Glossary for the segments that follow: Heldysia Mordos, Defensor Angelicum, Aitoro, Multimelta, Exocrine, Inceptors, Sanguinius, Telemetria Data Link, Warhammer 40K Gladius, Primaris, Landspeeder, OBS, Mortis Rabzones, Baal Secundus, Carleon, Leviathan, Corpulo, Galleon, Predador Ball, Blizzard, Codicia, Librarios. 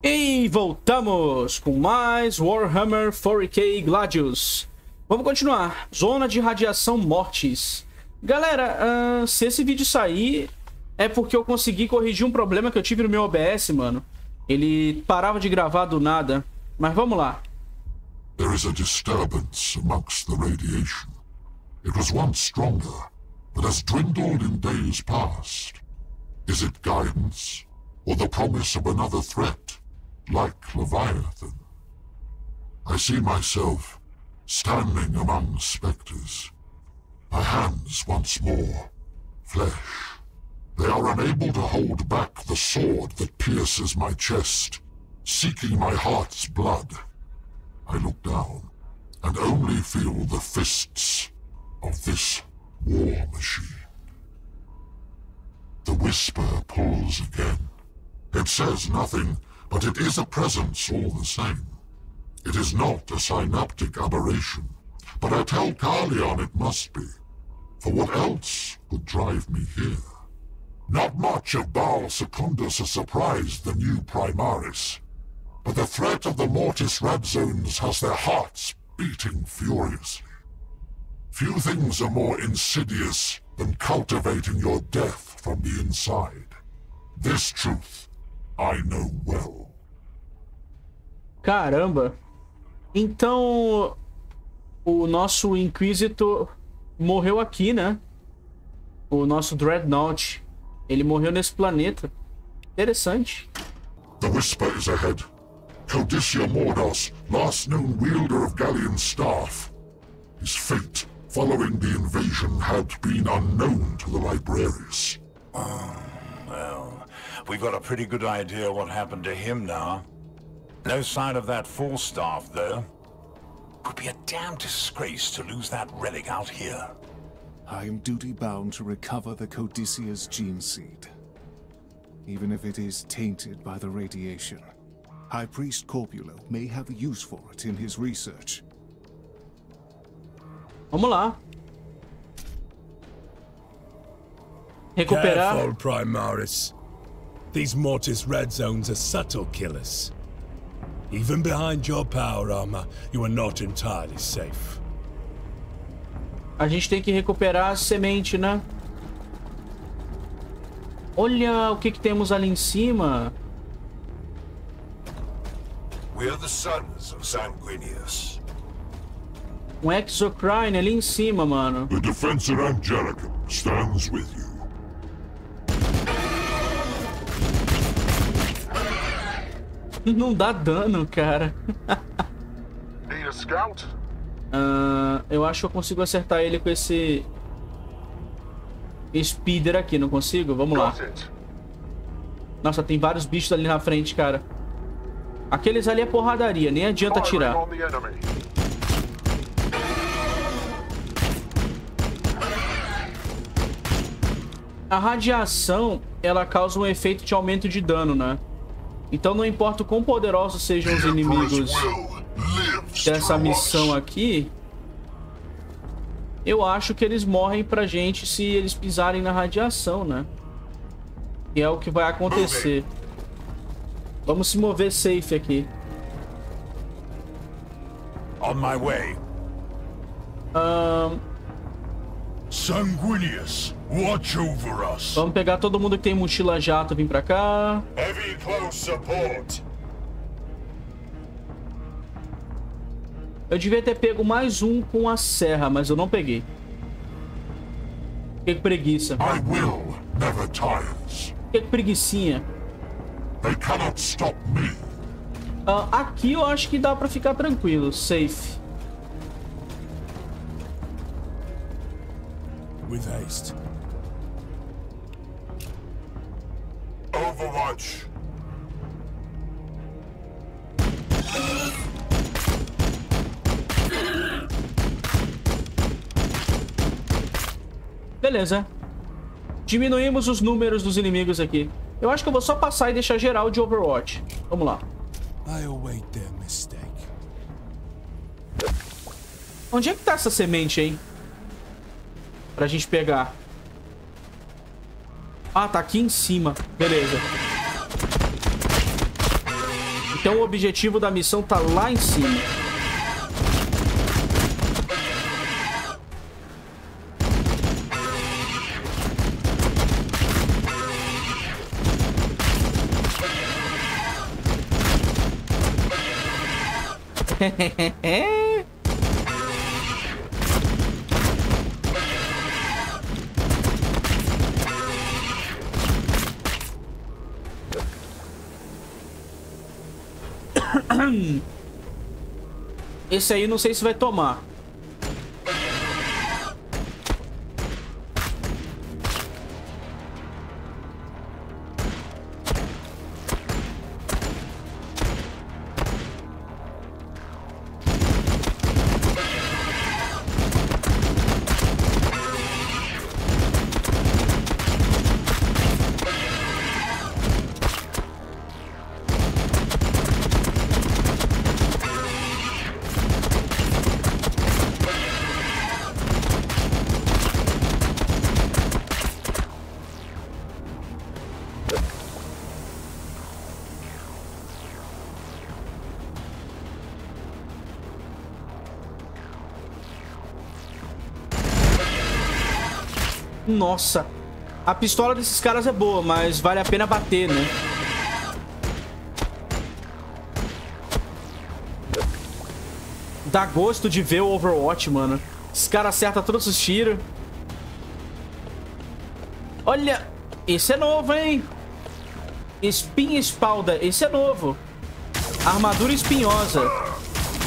E voltamos com mais Warhammer 40K Gladius. Vamos continuar. Zona de radiação Mortis. Galera, se esse vídeo sair, é porque eu consegui corrigir um problema que eu tive no meu OBS, mano. Ele parava de gravar do nada. Mas vamos lá. There is a disturbance amongst the radiation. It was once stronger, but has dwindled in days past. Is it guidance, or the promise of another threat? Like Leviathan, I see myself standing among specters, my hands once more flesh. They are unable to hold back the sword that pierces my chest, seeking my heart's blood. I look down and only feel the fists of this war machine. The whisper pulls again. It says nothing, but it is a presence all the same. It is not a synaptic aberration, but I tell Carleon it must be, for what else would drive me here? Not much of Baal Secundus has surprised the new Primaris, but the threat of the Mortis Rabzones has their hearts beating furiously. Few things are more insidious than cultivating your death from the inside. This truth I know well. Caramba. Então o nosso Inquisitor morreu aqui, né? O nosso Dreadnought, ele morreu nesse planeta. Interessante. The whisper is ahead. Heldysia Mordos, last known wielder of Galleon's staff. His fate following the invasion had been unknown to the Librarios. We've got a pretty good idea what happened to him now. No sign of that full staff, though. Would be a damn disgrace to lose that relic out here. I am duty-bound to recover the Codicia's gene seed, even if it is tainted by the radiation. High Priest Corpulo may have use for it in his research. Vamos lá. Recuperar. Careful, Primaris. These Mortis Rabzones are subtle killers. Even behind your power armor, you are not entirely safe. A gente tem que recuperar a semente, né? Olha o que que temos ali em cima. We are the sons of Sanguinius. Um Exocrine ali em cima, mano. The Defensor Angelicum stands with you. Não dá dano, cara. Eu acho que eu consigo acertar ele com esse Speeder aqui, não consigo? Vamos lá. Nossa, tem vários bichos ali na frente, cara. Aqueles ali é porradaria, nem adianta atirar. A radiação, ela causa um efeito de aumento de dano, né? Então não importa o quão poderosos sejam os inimigos dessa missão aqui, eu acho que eles morrem pra gente se eles pisarem na radiação, né? Que é o que vai acontecer. Vamos se mover safe aqui. On my way. Sanguinius, watch over us. Vamos pegar todo mundo que tem mochila jato, vem pra cá. Heavy close support. Eu devia ter pego mais um com a serra, mas eu não peguei. Que preguiça. I will never tires. Que preguiçinha. They cannot stop me. Aqui eu acho que dá pra ficar tranquilo, safe. With haste. Overwatch. Beleza. Diminuímos os números dos inimigos aqui. Eu acho que eu vou só passar e deixar geral de Overwatch. Vamos lá. Onde é que tá essa semente, hein? Pra gente pegar. Ah, tá aqui em cima. Beleza. Então o objetivo da missão tá lá em cima. Esse aí não sei se vai tomar. Nossa, a pistola desses caras é boa, mas vale a pena bater, né? Dá gosto de ver o Overwatch, mano. Esse cara acerta todos os tiros. Olha, esse é novo, hein? Espinha e espalda, esse é novo. Armadura espinhosa.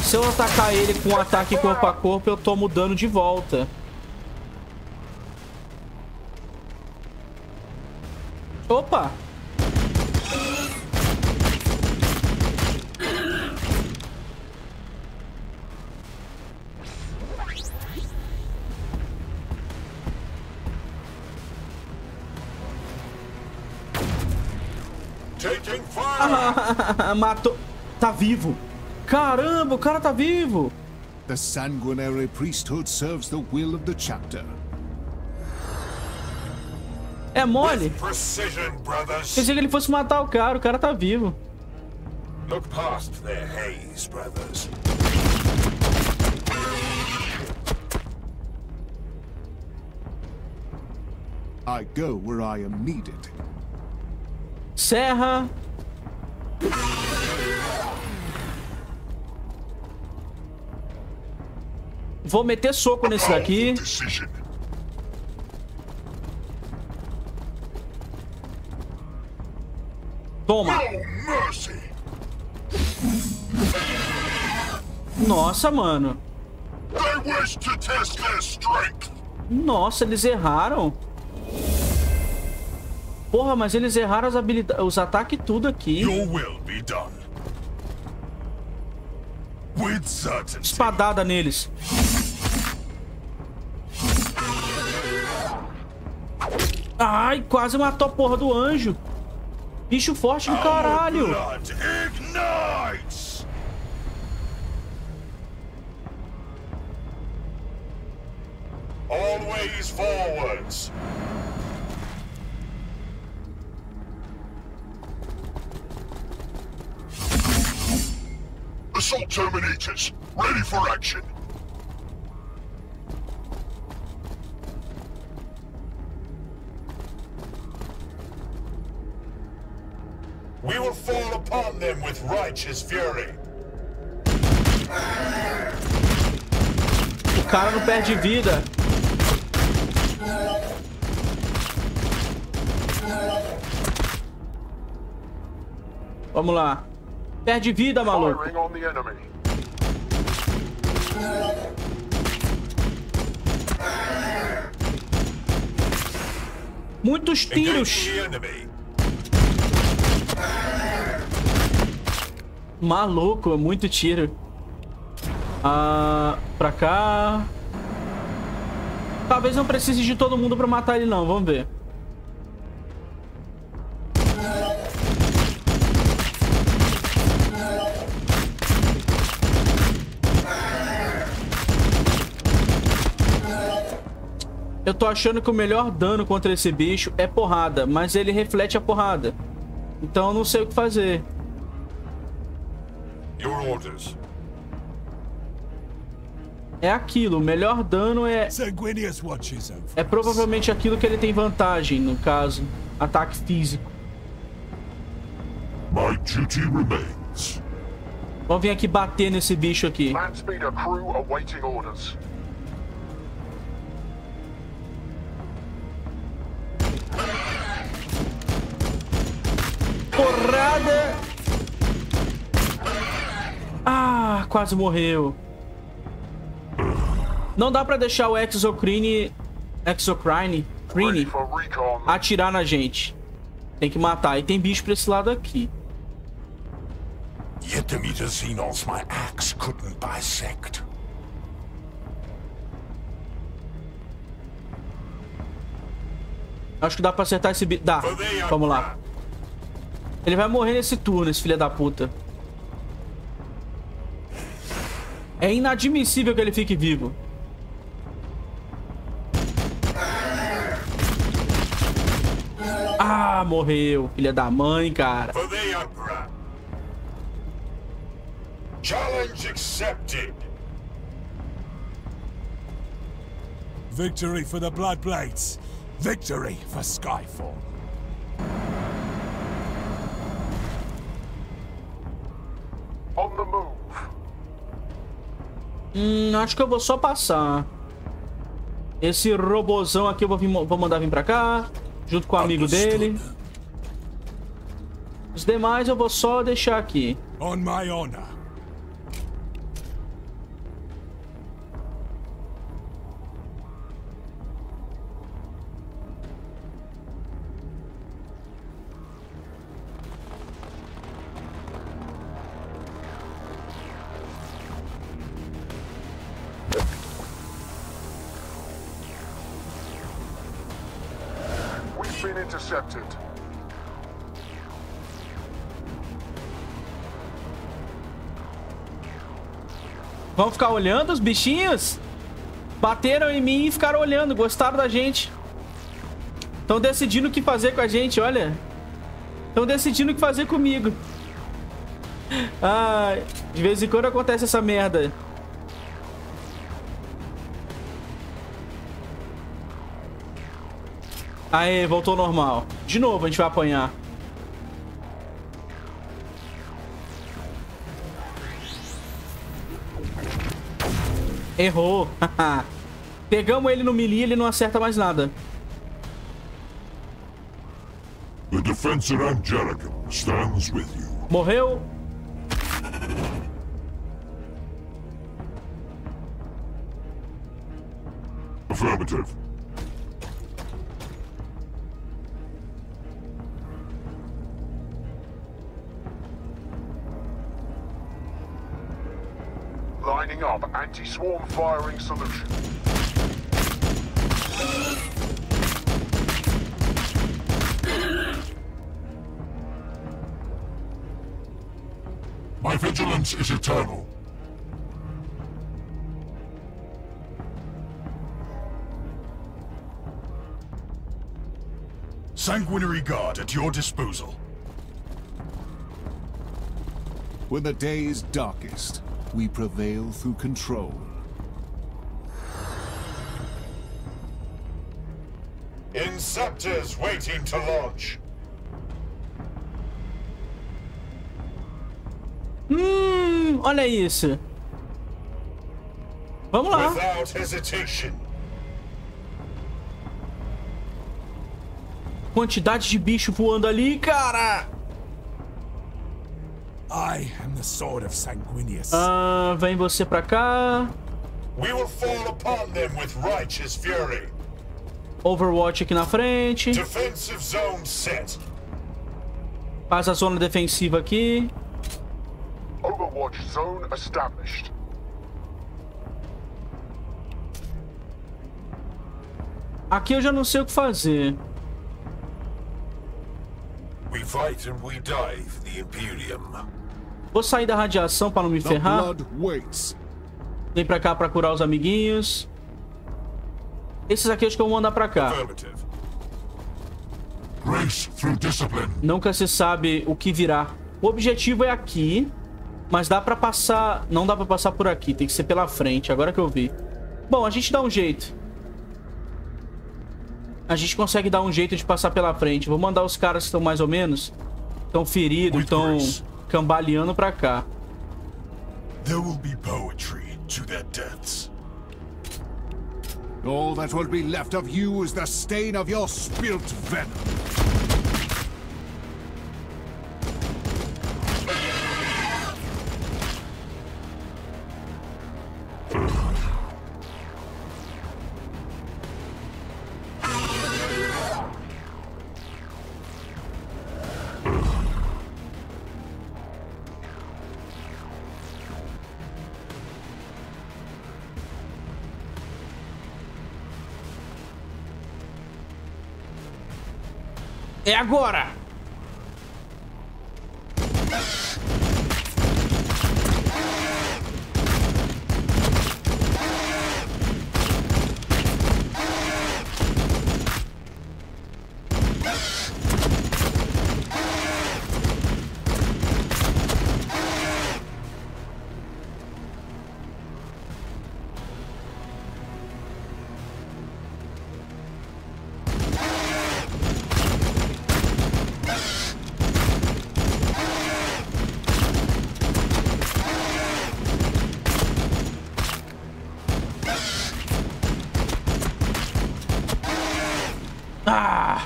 Se eu atacar ele com um ataque corpo a corpo, eu tomo dano de volta. Opa! Ah, matou. Tá vivo. Caramba, o cara tá vivo. The sanguinary priesthood serves the will of the chapter. É mole? Pensei que ele fosse matar o cara tá vivo. Look past their haze, brothers. I go where I am needed. Serra. Vou meter soco nesse daqui. Toma. Nossa, mano. Nossa, eles erraram. Porra, mas eles erraram as habilidades, os ataques e tudo aqui. Espadada neles. Ai, quase matou a porra do anjo. Bicho forte do caralho. Always forwards. Assault terminators, ready for action. We will fall upon them with righteous fury. O cara não perde vida. Vamos lá. Perde vida, maluco. Muitos tiros. Maluco, muito tiro. Ah, pra cá. Talvez não precise de todo mundo pra matar ele não, vamos ver. Eu tô achando que o melhor dano contra esse bicho é porrada, mas ele reflete a porrada. Então eu não sei o que fazer. É aquilo, o melhor dano é... é provavelmente aquilo que ele tem vantagem, no caso, ataque físico. My duty remains. Vamos vir aqui bater nesse bicho aqui. Landspeeder crew awaiting orders. Porrada! Ah, quase morreu. Não dá pra deixar o Exocrine atirar na gente. Tem que matar. E tem bicho pra esse lado aqui. Acho que dá pra acertar esse bicho. Dá. Vamos lá. Ele vai morrer nesse turno, esse filho da puta. É inadmissível que ele fique vivo. Ah, morreu, filha da mãe, cara. Challenge accepted. Victory for the Bloodblades. Victory for Skyfall. On the move. Acho que eu vou só passar. Esse robozão aqui eu vou mandar vir pra cá. Junto com o amigo dele. Os demais eu vou só deixar aqui. On my honor. Vamos ficar olhando os bichinhos? Bateram em mim e ficaram olhando. Gostaram da gente. Estão decidindo o que fazer com a gente, olha. Estão decidindo o que fazer comigo. Ah, de vez em quando acontece essa merda. Aê, voltou ao normal. De novo a gente vai apanhar. Errou. Pegamos ele no melee, ele não acerta mais nada. The defensor Angelica stands with you. Morreu. Affirmative. Anti-swarm firing solution. My vigilance is eternal. Sanguinary guard at your disposal. When the day is darkest, we prevail through control. Inceptors waiting to launch. Olha isso. Vamos lá. Without hesitation. Quantidade de bicho voando ali, cara. I am the sword of Sanguinius. Vem você pra cá. We will fall upon them with righteous fury. Overwatch aqui na frente. Defensive zone set. Faz a zona defensiva aqui. Overwatch zone established. Aqui eu já não sei o que fazer. We fight and we die for the Imperium. Vou sair da radiação para não me ferrar. Vem pra cá pra curar os amiguinhos. Esses aqui acho que eu vou mandar pra cá. Nunca se sabe o que virá. O objetivo é aqui. Mas dá pra passar... Não dá pra passar por aqui. Tem que ser pela frente. Agora que eu vi. Bom, a gente dá um jeito. A gente consegue dar um jeito de passar pela frente. Vou mandar os caras que estão mais ou menos... Estão feridos, estão cambaleando pra cá. There will be poetry to their deaths. All that will be left of you is the stain of your spilt venom. É agora!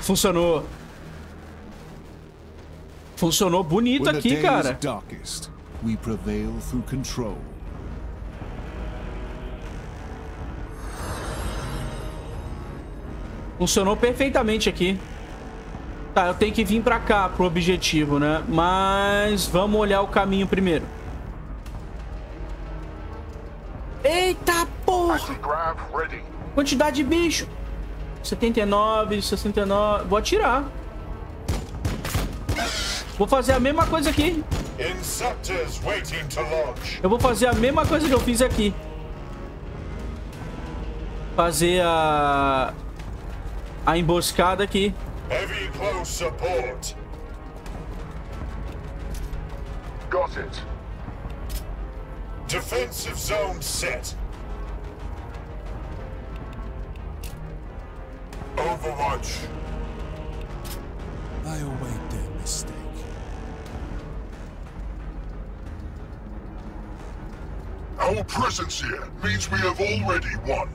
Funcionou. Funcionou bonito aqui, cara. Funcionou perfeitamente aqui. Tá, eu tenho que vir pra cá pro objetivo, né? Mas vamos olhar o caminho primeiro. Eita porra! Quantidade de bicho! 79, 69... Vou atirar. Vou fazer a mesma coisa aqui. Eu vou fazer a mesma coisa que eu fiz aqui. Fazer a... A emboscada aqui. Got it. Defensive zone set. Overwatch. I await their mistake. Our presence here means we have already won.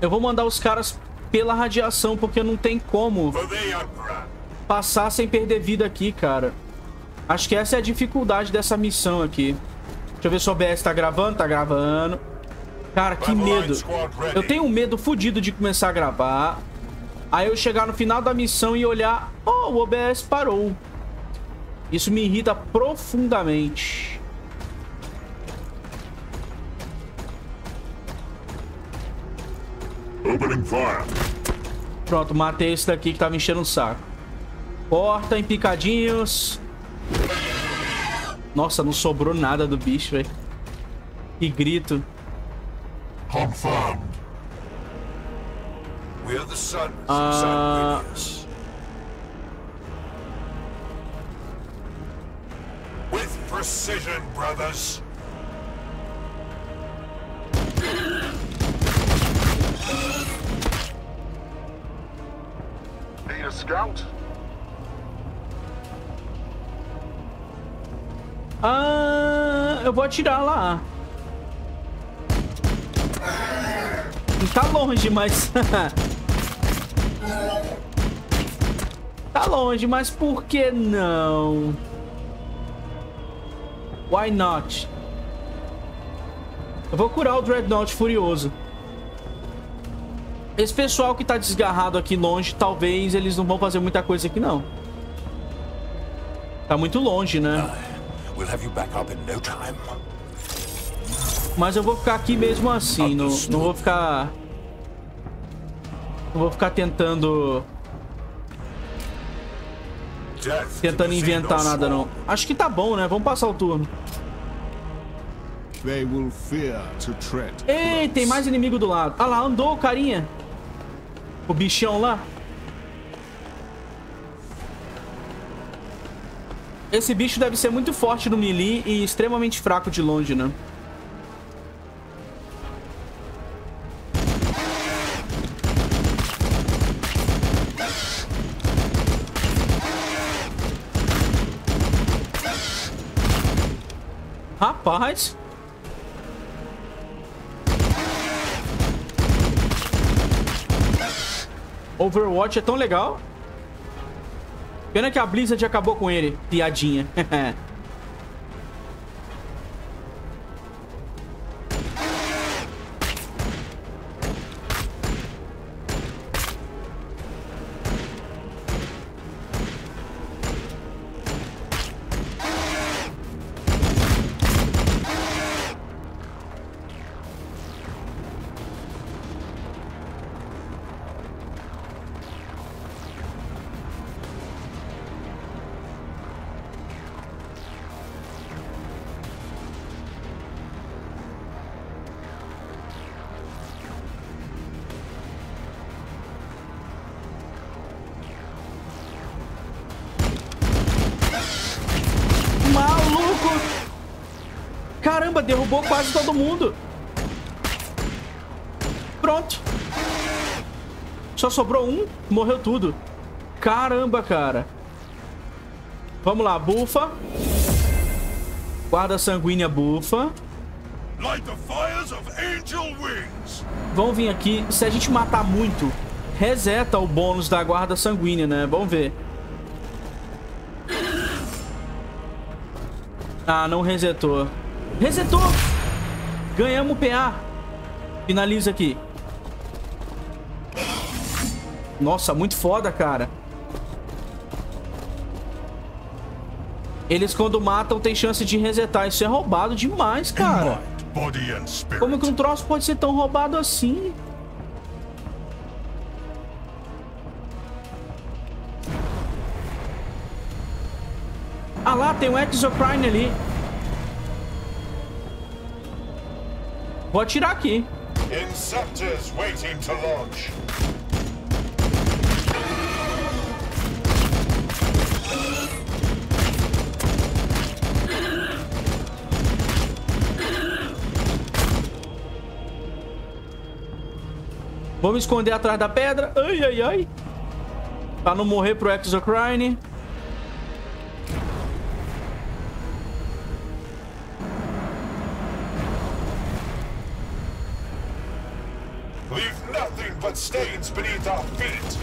Eu vou mandar os caras pela radiação porque não tem como passar sem perder vida aqui, cara. Acho que essa é a dificuldade dessa missão aqui. Deixa eu ver se o OBS tá gravando. Tá gravando. Cara, que medo. Eu tenho um medo fodido de começar a gravar. Aí eu chegar no final da missão e olhar... Oh, o OBS parou. Isso me irrita profundamente. Pronto, matei esse daqui que tava enchendo o saco. Porta em picadinhos. Nossa, não sobrou nada do bicho, velho. Que grito. Confirmed. We're the sons of Sanguinius. With precision, brothers. Need a scout? Eu vou atirar lá. Tá longe, mas... tá longe, mas por que não? Why not? Eu vou curar o Dreadnought Furioso. Esse pessoal que tá desgarrado aqui longe, talvez eles não vão fazer muita coisa aqui, não. Tá muito longe, né? Mas eu vou ficar aqui mesmo assim, não vou ficar... Não vou ficar tentando inventar nada, não. Acho que tá bom, né? Vamos passar o turno. Ei, tem mais inimigo do lado. Ah lá, andou, carinha. O bichão lá. Esse bicho deve ser muito forte no melee e extremamente fraco de longe, né? Rapaz! Overwatch é tão legal. Pena que a Blizzard acabou com ele. Piadinha. Caramba, derrubou quase todo mundo. Pronto. Só sobrou um, morreu tudo. Caramba, cara. Vamos lá, bufa. Guarda sanguínea bufa. Vão vir aqui. Se a gente matar muito, reseta o bônus da guarda sanguínea, né? Vamos ver. Ah, não resetou. Resetou! Ganhamos o PA. Finaliza aqui. Nossa, muito foda, cara. Eles quando matam tem chance de resetar. Isso é roubado demais, cara. Como que um troço pode ser tão roubado assim? Ah lá, tem um Exocrine ali. Vou atirar aqui. Inceptors waiting to launch. Vou me esconder atrás da pedra. Ai, ai, ai. Pra não morrer pro Exocrine. Stains beneath our feet.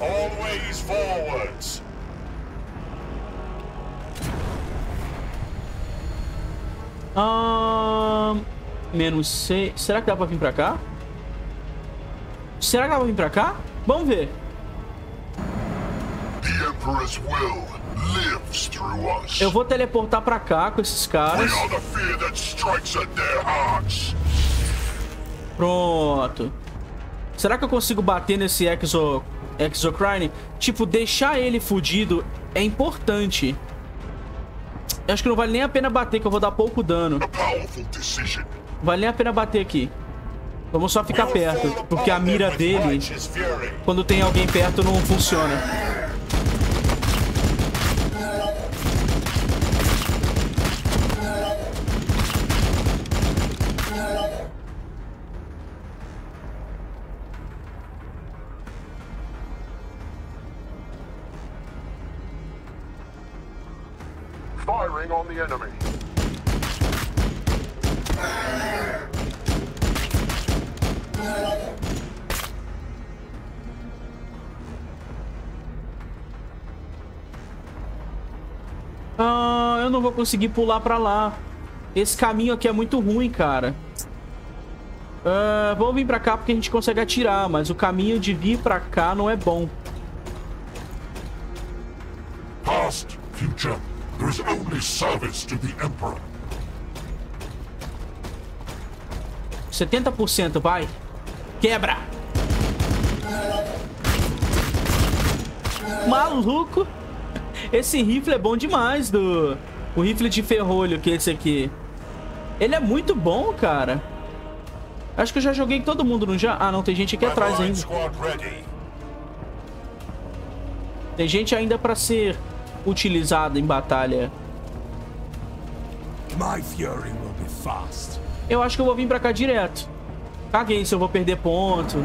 Always forwards. Menos 6. Será que dá pra vir pra cá? Será que dá pra vir pra cá? Vamos ver. The Emperor's will lives through us. Eu vou teleportar pra cá com esses caras. We are the fear that strikes at their hearts. Pronto. Será que eu consigo bater nesse Exocrine? Tipo, deixar ele fudido é importante. Eu acho que não vale nem a pena bater, que eu vou dar pouco dano. Vale nem a pena bater aqui. Vamos só ficar perto, porque a mira dele, quando tem alguém perto, não funciona. Eu não vou conseguir pular pra lá. Esse caminho aqui é muito ruim, cara. Vamos vir pra cá porque a gente consegue atirar, mas o caminho de vir pra cá não é bom. Past, future. There is only service to the Emperor. 70%, vai. Quebra. Maluco. Esse rifle é bom demais, o rifle de ferrolho que é esse aqui. Ele é muito bom, cara. Acho que eu já joguei todo mundo, não já? Ah, não, tem gente aqui atrás ainda. Tem gente ainda para ser utilizada em batalha. Eu acho que eu vou vir para cá direto. Caguei se eu vou perder ponto.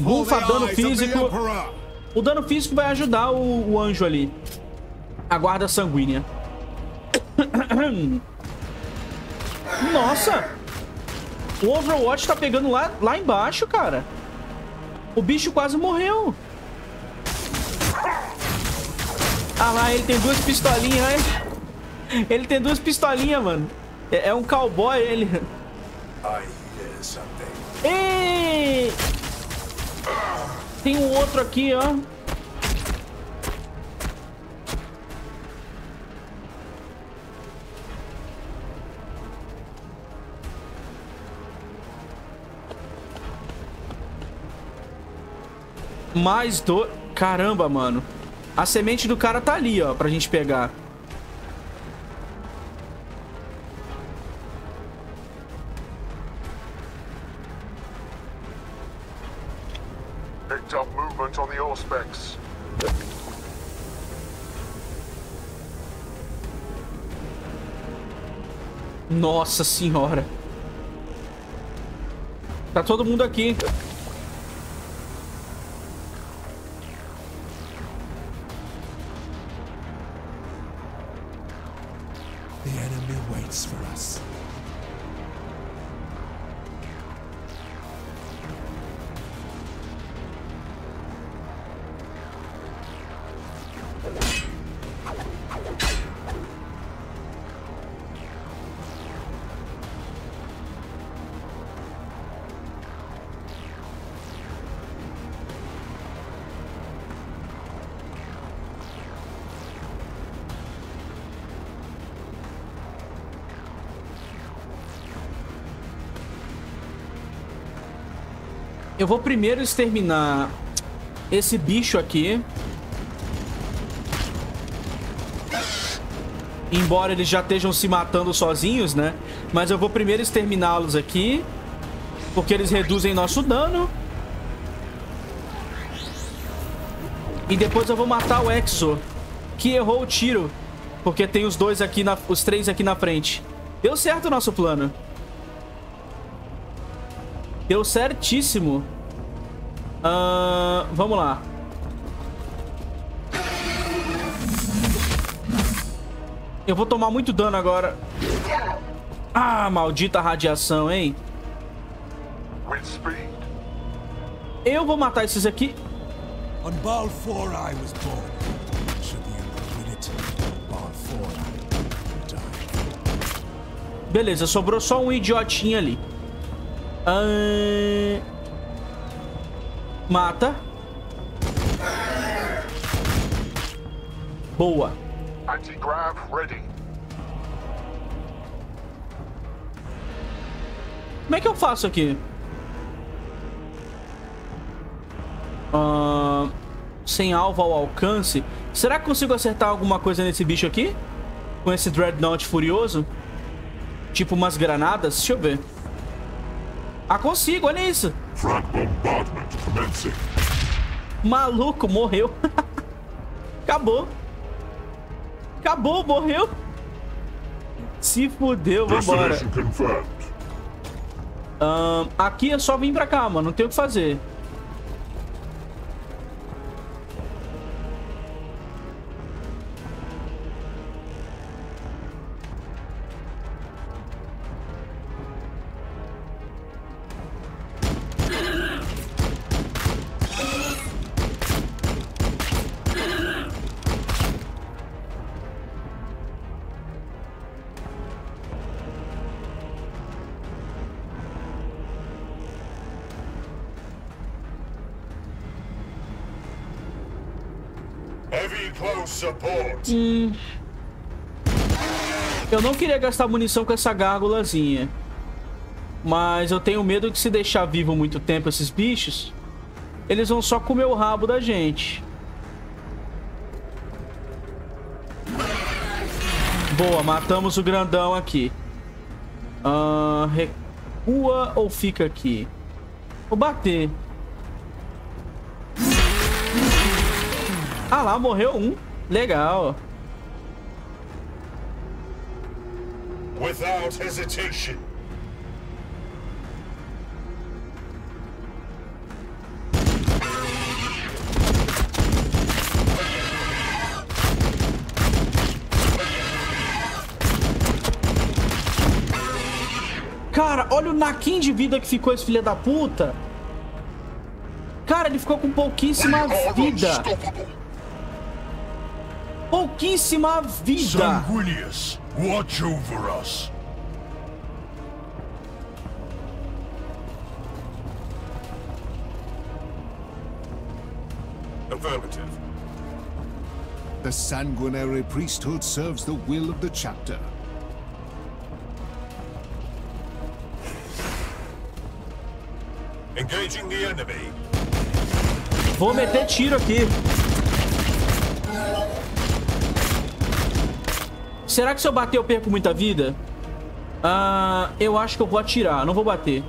Bufa, dano físico. O dano físico vai ajudar o anjo ali. A guarda sanguínea. Nossa! O Overwatch tá pegando lá embaixo, cara. O bicho quase morreu. Ah lá, ele tem duas pistolinhas, né? Ele tem duas pistolinhas, mano. É um cowboy, ele. Ei! Tem um outro aqui, ó. Mais dois. Caramba, mano. A semente do cara tá ali, ó, pra gente pegar. Nossa senhora. Tá todo mundo aqui. The enemy waits for us. Eu vou primeiro exterminar esse bicho aqui. Embora eles já estejam se matando sozinhos, né? Mas eu vou primeiro exterminá-los aqui. Porque eles reduzem nosso dano. E depois eu vou matar o Exo, que errou o tiro. Porque tem os dois aqui, os três aqui na frente. Deu certo o nosso plano. Deu certíssimo. Vamos lá. Eu vou tomar muito dano agora. Ah, maldita radiação, hein? Eu vou matar esses aqui. Beleza, sobrou só um idiotinho ali. Mata. Boa. Anti-grav ready. Como é que eu faço aqui? Sem alvo ao alcance. Será que consigo acertar alguma coisa nesse bicho aqui? Com esse Dreadnought furioso? Tipo umas granadas? Deixa eu ver. Ah, consigo, olha isso. Maluco, morreu. Acabou. Acabou, morreu. Se fudeu, vambora. Aqui é só vir pra cá, mano. Não tem o que fazer. Eu não queria gastar munição com essa gárgulazinha, mas eu tenho medo que se deixar vivo muito tempo esses bichos, eles vão só comer o rabo da gente. Boa, matamos o grandão aqui. Recua ou fica aqui? Vou bater. Ah lá, morreu um. Legal. Without hesitation. Cara, olha o naquinho de vida que ficou esse filho da puta. Cara, ele ficou com pouquíssima vida. Pouquíssima vida. Sanguinius, watch over us. Affirmative. The sanguinary priesthood serves the will of the chapter. Engaging the enemy. Vou meter tiro aqui. Será que se eu bater eu perco muita vida? Eu acho que eu vou atirar. Não vou bater.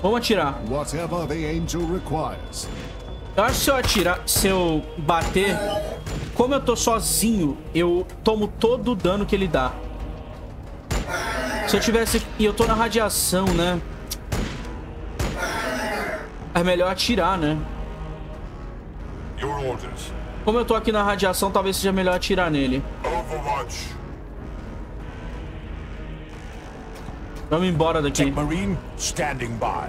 Vamos atirar. Eu acho que se eu atirar... Se eu bater... Como eu tô sozinho, eu tomo todo o dano que ele dá. Se eu tivesse... E eu tô na radiação, né? É melhor atirar, né? Your orders. Como eu tô aqui na radiação, talvez seja melhor atirar nele. Overwatch. Vamos embora daqui. Marine standing by.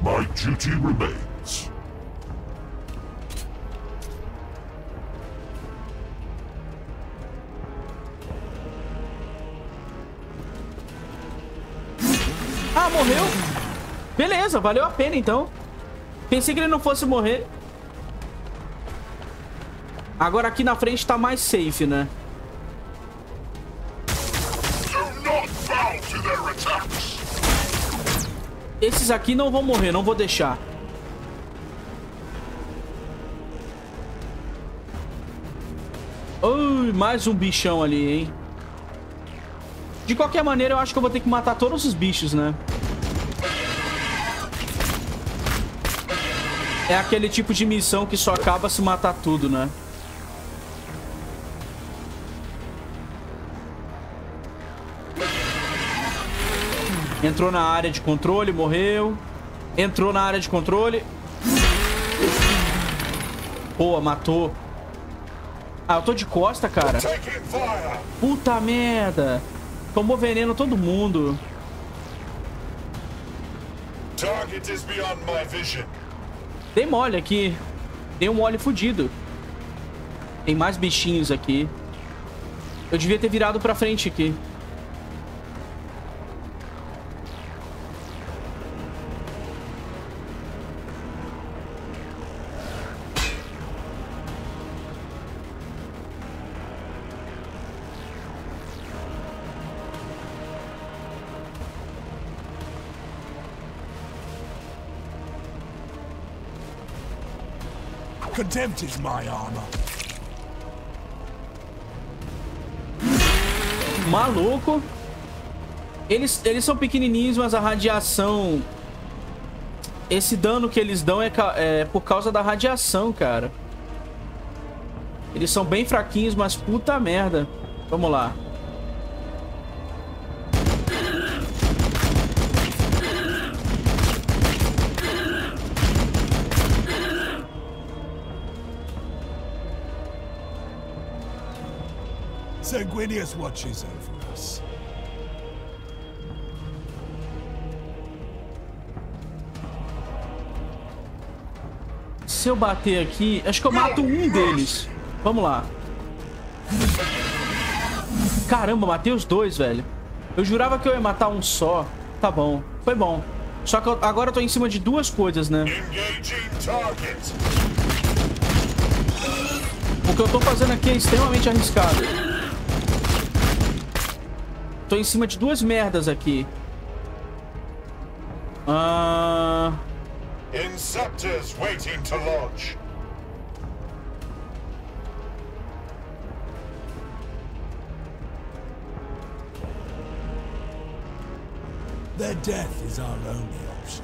My duty remains. Ah, morreu. Beleza, valeu a pena então. Pensei que ele não fosse morrer. Agora aqui na frente tá mais safe, né? Esses aqui não vão morrer, não vou deixar. Ui, mais um bichão ali, hein? De qualquer maneira, eu acho que eu vou ter que matar todos os bichos, né? É aquele tipo de missão que só acaba se matar tudo, né? Entrou na área de controle, morreu. Entrou na área de controle. Boa, matou. Ah, eu tô de costa, cara. Puta merda. Tomou veneno todo mundo. Dei mole aqui. Dei um mole fudido. Tem mais bichinhos aqui. Eu devia ter virado pra frente aqui. Contempt is my armor. Maluco. Eles são pequenininhos, mas a radiação... Esse dano que eles dão é por causa da radiação, cara. Eles são bem fraquinhos, mas puta merda. Vamos lá. Sanguinius watches over us. Se eu bater aqui, acho que eu mato um deles. Vamos lá. Caramba, matei os dois, velho. Eu jurava que eu ia matar um só. Tá bom. Foi bom. Só que agora eu tô em cima de duas coisas, né? O que eu tô fazendo aqui é extremamente arriscado. Tô em cima de duas merdas aqui. Inceptors waiting to launch. Their death is our only option.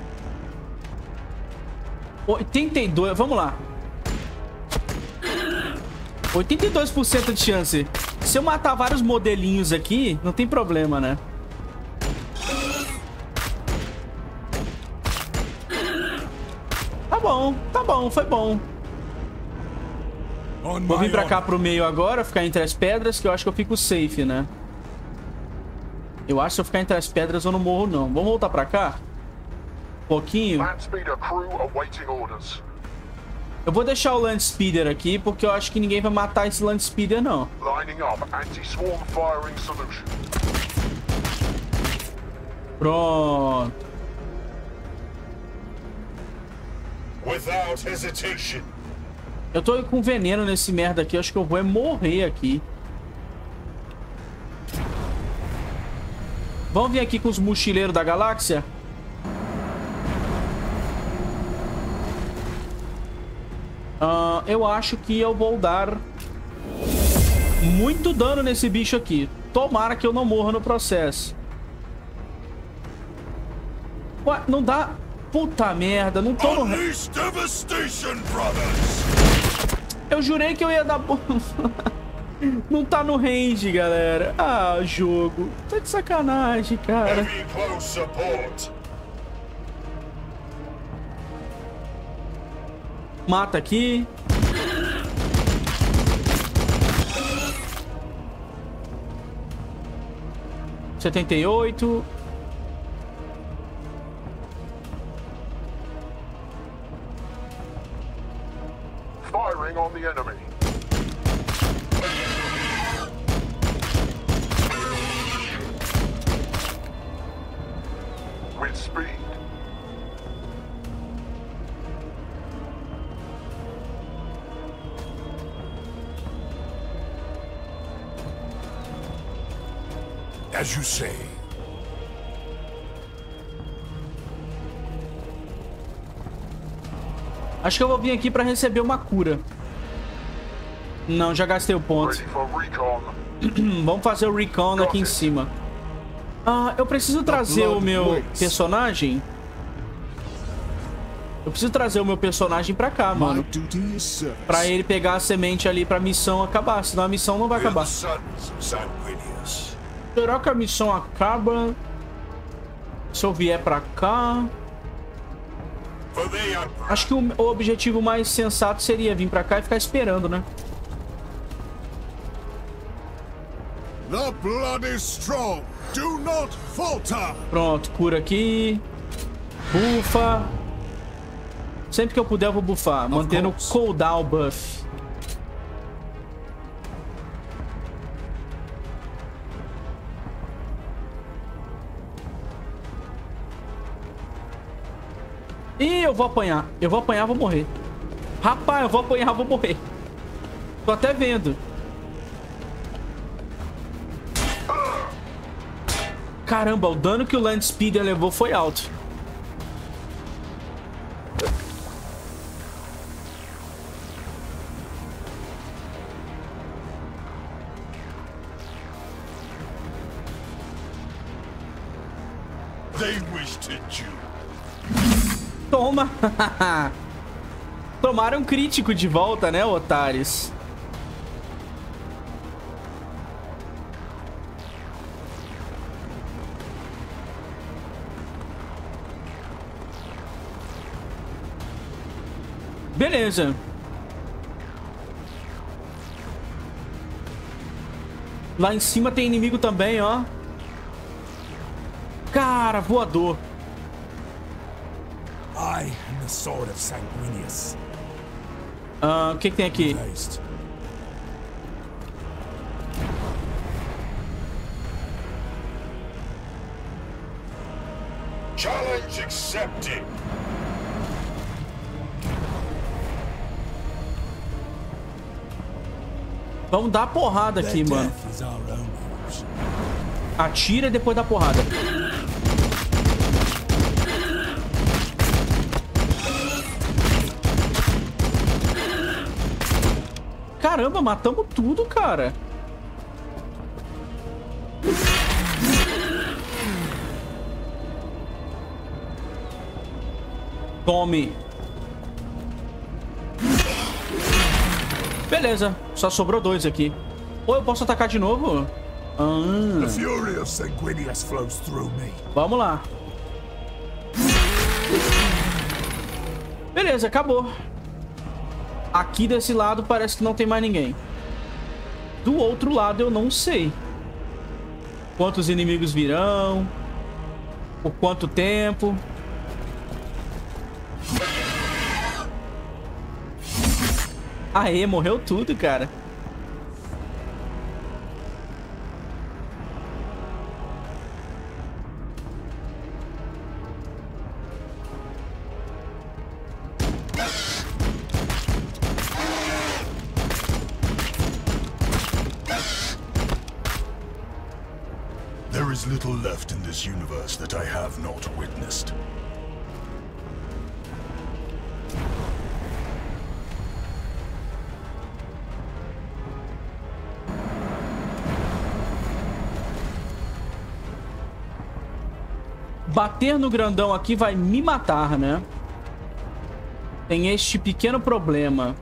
82, vamos lá. 82% de chance. Se eu matar vários modelinhos aqui, não tem problema, né? Tá bom, foi bom. Vou vir pra cá pro meio agora, ficar entre as pedras, que eu acho que eu fico safe, né? Eu acho que se eu ficar entre as pedras eu não morro, não. Vamos voltar pra cá? Um pouquinho. Eu vou deixar o Landspeeder aqui, porque eu acho que ninguém vai matar esse Landspeeder, não. Pronto. Eu tô com veneno nesse merda aqui. Eu acho que eu vou é morrer aqui. Vamos vir aqui com os mochileiros da galáxia? Eu acho que eu vou dar muito dano nesse bicho aqui. Tomara que eu não morra no processo. Ué, não dá... Puta merda, não tô no... Eu jurei que eu ia dar... Não tá no range, galera. Ah, jogo. Tá de sacanagem, cara. Mata aqui. As you say. Acho que eu vou vir aqui pra receber uma cura. Não, já gastei o ponto. Vamos fazer o recon aqui em cima. Eu preciso trazer o meu personagem. Eu preciso trazer o meu personagem pra cá, mano. Pra ele pegar a semente ali pra missão acabar. Senão a missão não vai acabar. Será que a missão acaba? Se eu vier pra cá... Acho que o objetivo mais sensato seria vir pra cá e ficar esperando, né? Pronto, cura aqui. Bufa. Sempre que eu puder eu vou bufar, mantendo o cooldown buff. Ih, eu vou apanhar, vou morrer. Rapaz, eu vou apanhar, vou morrer. Tô até vendo. Caramba, o dano que o Landspeeder levou foi alto. They wish to do. Toma! Tomaram um crítico de volta, né, otários? Beleza. Lá em cima tem inimigo também, ó. Cara, voador. I am the sword of Sanguinius. O que tem aqui? Challenge accepted. Vamos dar porrada aqui, mano. Atira e depois dá porrada. Caramba, matamos tudo, cara. Tome. Beleza, só sobrou dois aqui. Ou eu posso atacar de novo? A fury of Sanguinius flows through me. Vamos lá. Beleza, acabou. Aqui desse lado parece que não tem mais ninguém. Do outro lado eu não sei quantos inimigos virão, por quanto tempo. Aê, morreu tudo, cara. There is little left in this universe that I have not witnessed. Bater no grandão aqui vai me matar, né? Tem este pequeno problema.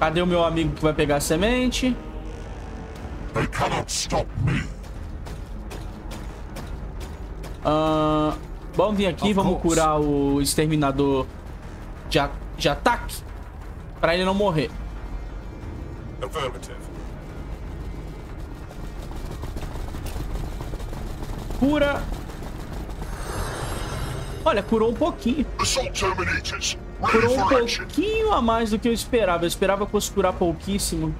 Cadê o meu amigo que vai pegar a semente? They cannot stop me. Vamos vir aqui, vamos curar o exterminador de ataque para ele não morrer. Affirmative. Cura. Olha, curou um pouquinho. Curou um pouquinho a mais do que eu esperava. Eu esperava que fosse curar pouquíssimo.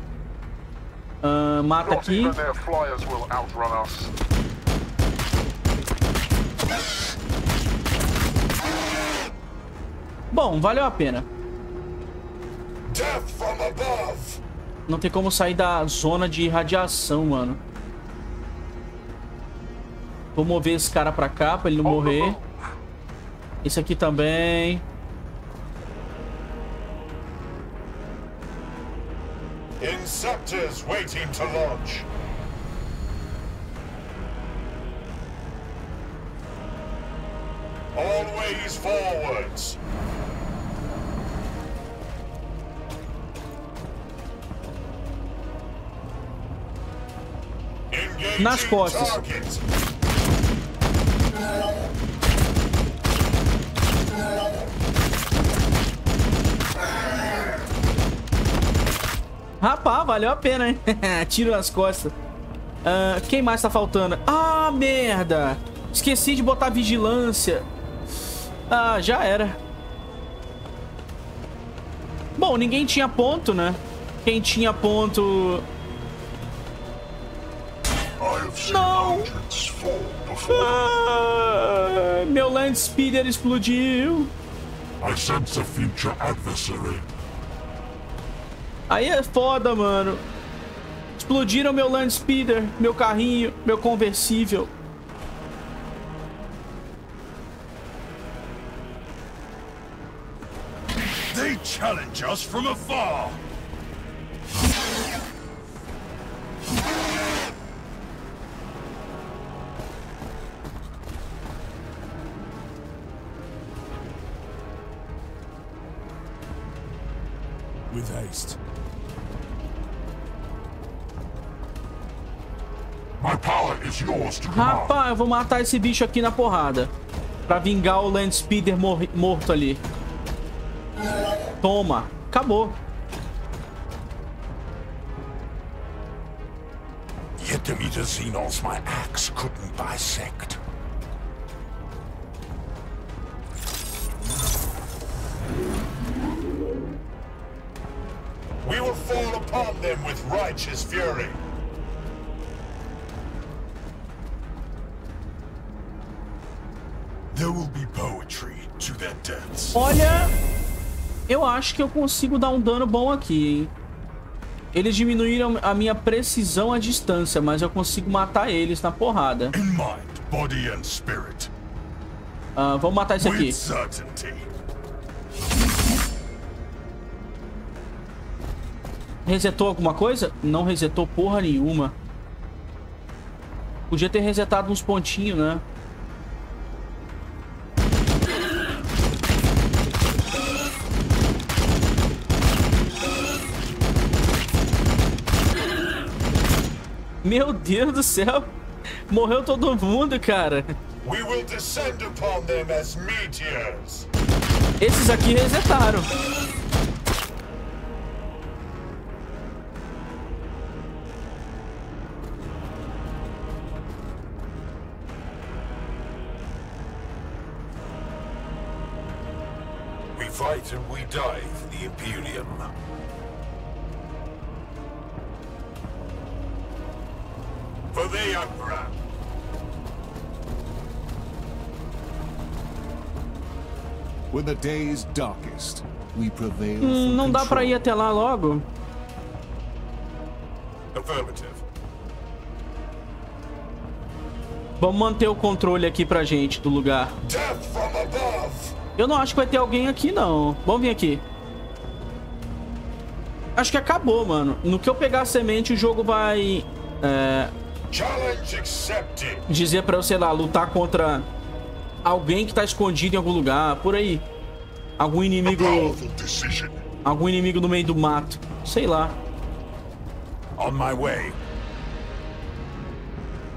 Mata aqui. Bom, valeu a pena. Não tem como sair da zona de radiação, mano. Vou mover esse cara pra cá, pra ele não morrer. Esse aqui também. Inceptors waiting to launch. Always forwards. Nas costas. Rapaz, valeu a pena, hein? Tiro nas costas. Quem mais tá faltando? Ah, merda! Esqueci de botar vigilância. Ah, já era. Bom, ninguém tinha ponto, né? Quem tinha ponto... Não! Ah, meu Landspeeder explodiu. I sense a future adversary. Aí é foda, mano. Explodiram meu Landspeeder, meu carrinho, meu conversível. They challenge us from afar. With haste. Rapaz, eu vou matar esse bicho aqui na porrada pra vingar o Landspeeder morto ali. Toma, acabou. Yet the meter xenons my axe couldn't dissect. We will fall upon them with righteous fury. Olha, eu acho que eu consigo dar um dano bom aqui, hein? Eles diminuíram a minha precisão à distância, mas eu consigo matar eles na porrada. Vamos matar isso aqui. Resetou alguma coisa? Não resetou porra nenhuma. Podia ter resetado uns pontinhos, né? Meu Deus do céu. Morreu todo mundo, cara. Esses aqui resetaram. We fight and we die for the Imperium. For the Emperor. When the day is darkest, we prevail. Não dá para ir até lá logo? Affirmative. Vamos manter o controle aqui pra gente do lugar. Death from above. Eu não acho que vai ter alguém aqui, não. Vamos vir aqui. Acho que acabou, mano. No que eu pegar a semente, o jogo vai... dizer pra eu, sei lá, lutar contra alguém que tá escondido em algum lugar, por aí. Algum inimigo... algum inimigo no meio do mato. Sei lá. On my way.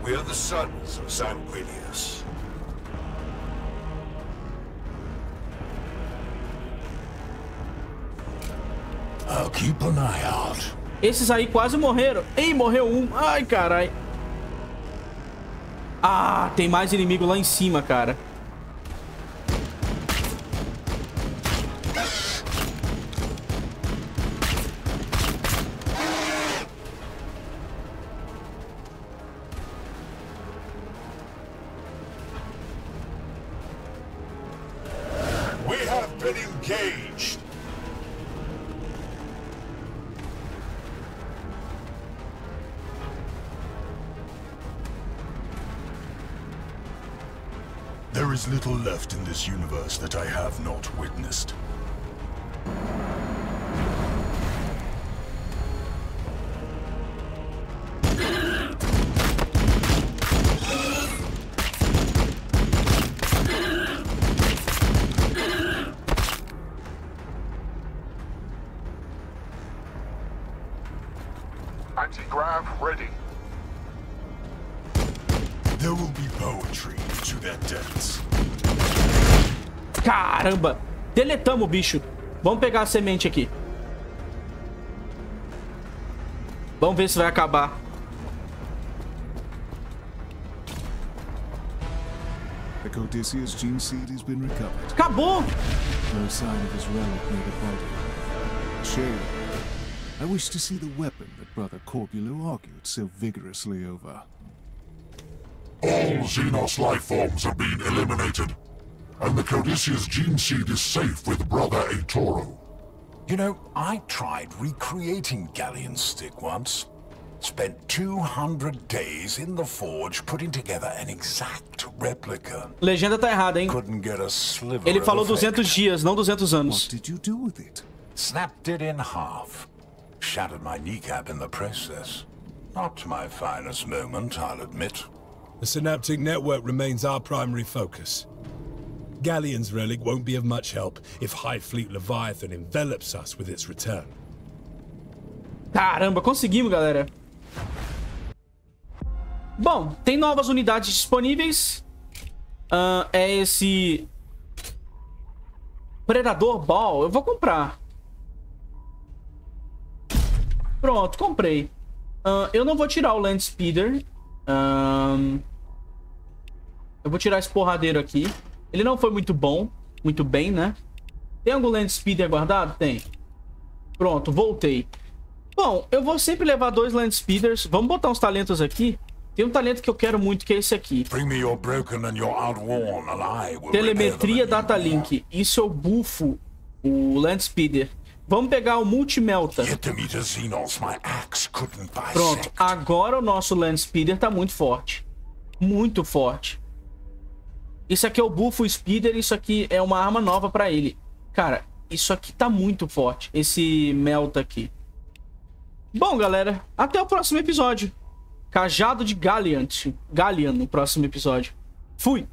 We are the sons of Sanguinius. I'll keep an eye out. Esses aí quase morreram. Ei, morreu um. Ai, carai. Ah, tem mais inimigo lá em cima, cara. We have been engaged. There is little left in this universe that I have not witnessed. Anti-grav ready. There will be poetry to that dance. Caramba! Deletamos o bicho. Vamos pegar a semente aqui. Vamos ver se vai acabar. The Codicia's gene seed has been recovered. Acabou! No sign of his relic near the body. Shame. I wish to see the weapon that Brother Corpulo argued so vigorously over. All Xenos life forms have been eliminated, and the Codicia's gene seed is safe with Brother Aitoro. You know, I tried recreating Galleon's stick once. Spent 200 days in the forge putting together an exact replica. Legenda tá errada, hein? Couldn't get a sliver. Ele falou 200 dias, não 200 anos. What did you do with it? Snapped it in half. Shattered my kneecap in the process. Not my finest moment, I'll admit. The synaptic network remains our primary focus. Galleon's relic won't be of much help if High Fleet Leviathan envelops us with its return. Caramba, conseguimos, galera. Bom, tem novas unidades disponíveis. É esse... Predador Ball. Eu vou comprar. Pronto, comprei. Eu não vou tirar o Landspeeder. Eu vou tirar esse porradeiro aqui. Ele não foi muito bom. Muito bem, né? Tem algum Landspeeder guardado? Tem. Pronto, voltei. Bom, eu vou sempre levar dois Landspeeders. Vamos botar uns talentos aqui. Tem um talento que eu quero muito, que é esse aqui. Telemetria Data Link. Isso eu bufo o Landspeeder. Vamos pegar o Multimelta. Pronto, agora o nosso Landspeeder tá muito forte. Muito forte. Isso aqui é o bufo Speeder, isso aqui é uma arma nova pra ele. Cara, isso aqui tá muito forte, esse Melta aqui. Bom, galera, até o próximo episódio. Cajado de Galleon no próximo episódio. Fui!